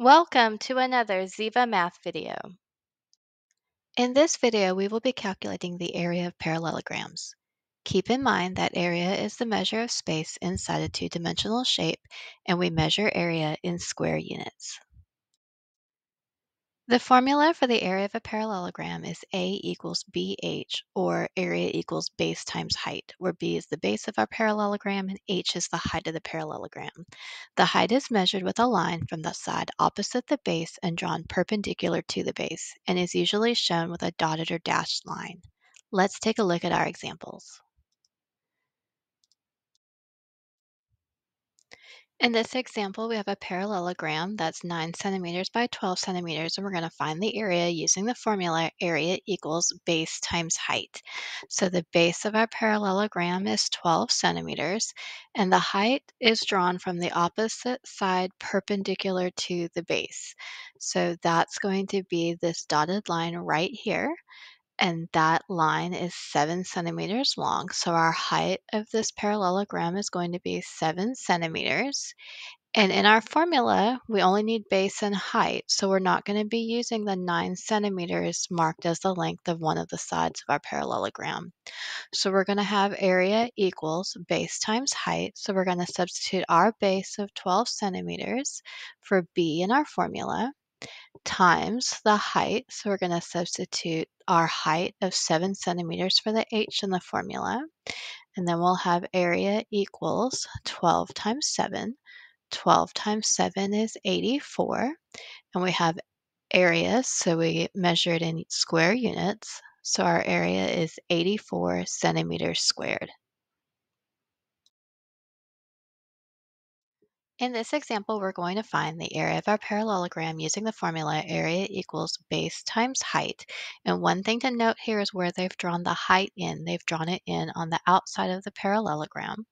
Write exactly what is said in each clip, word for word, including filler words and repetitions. Welcome to another Ziva Math video. In this video, we will be calculating the area of parallelograms. Keep in mind that area is the measure of space inside a two-dimensional shape, and we measure area in square units. The formula for the area of a parallelogram is A equals B H, or area equals base times height, where B is the base of our parallelogram and H is the height of the parallelogram. The height is measured with a line from the side opposite the base and drawn perpendicular to the base, and is usually shown with a dotted or dashed line. Let's take a look at our examples. In this example, we have a parallelogram that's nine centimeters by twelve centimeters, and we're going to find the area using the formula area equals base times height. So the base of our parallelogram is twelve centimeters, and the height is drawn from the opposite side perpendicular to the base. So that's going to be this dotted line right here, and that line is seven centimeters long. So our height of this parallelogram is going to be seven centimeters. And in our formula, we only need base and height. So we're not going to be using the nine centimeters marked as the length of one of the sides of our parallelogram. So we're going to have area equals base times height. So we're going to substitute our base of twelve centimeters for B in our formula, times the height, so we're going to substitute our height of seven centimeters for the H in the formula, and then we'll have area equals twelve times seven. twelve times seven is eighty-four, and we have area, so we measure it in square units, so our area is eighty-four centimeters squared. In this example, we're going to find the area of our parallelogram using the formula area equals base times height. And one thing to note here is where they've drawn the height in. They've drawn it in on the outside of the parallelogram.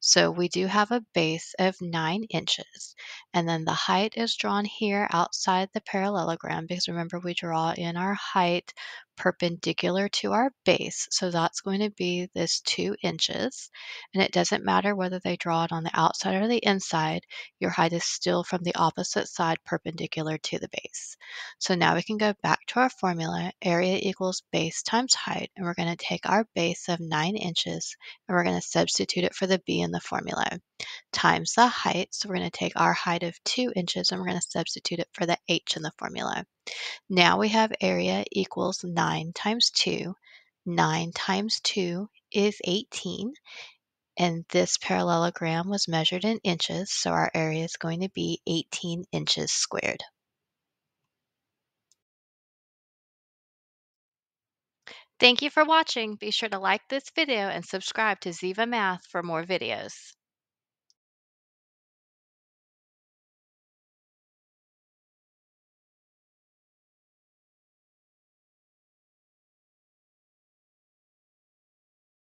So we do have a base of nine inches. And then the height is drawn here outside the parallelogram, because remember we draw in our height perpendicular to our base, so that's going to be this two inches, and it doesn't matter whether they draw it on the outside or the inside, your height is still from the opposite side perpendicular to the base. So now we can go back to our formula area equals base times height, and we're going to take our base of nine inches and we're going to substitute it for the B in the formula times the height, so we're going to take our height of two inches and we're going to substitute it for the H in the formula. Now we have area equals nine times two. nine times two is eighteen, and this parallelogram was measured in inches, so our area is going to be eighteen inches squared. Thank you for watching. Be sure to like this video and subscribe to Ziva Math for more videos.